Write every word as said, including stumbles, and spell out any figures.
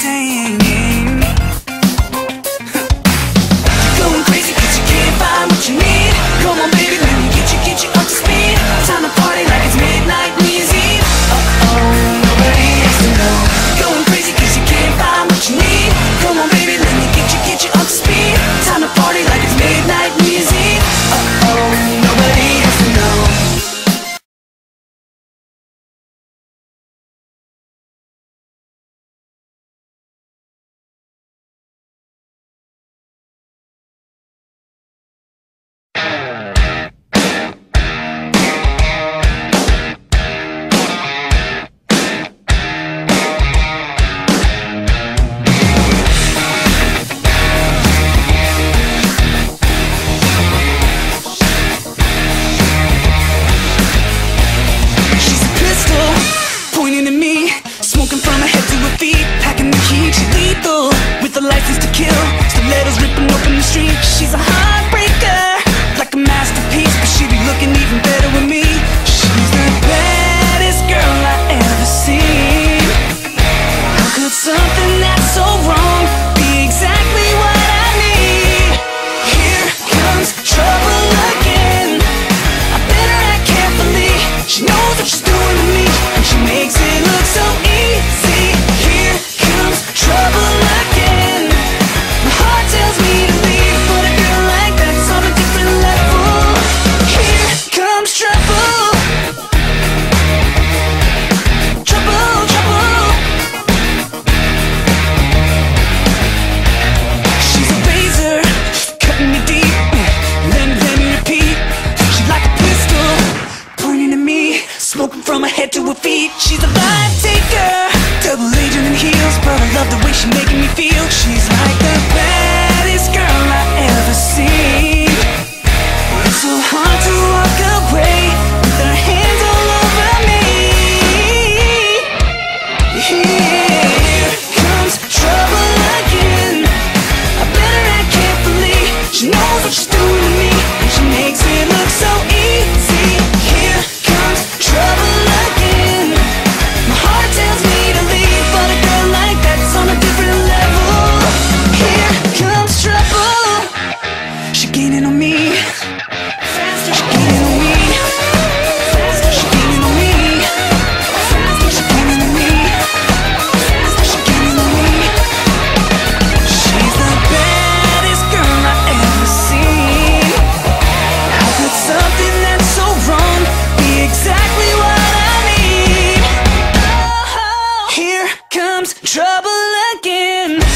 singing. Going crazy cause you can't find what you need. Come on baby, let me get you, get you up to speed. Time to party like it's midnight music. Uh-oh, nobody has to know. Going crazy cause you can't find what you need. Come on baby, let me get you, get you up to speed. Time to party like it's midnight music. Uh-oh, nobody has to know. Trouble again.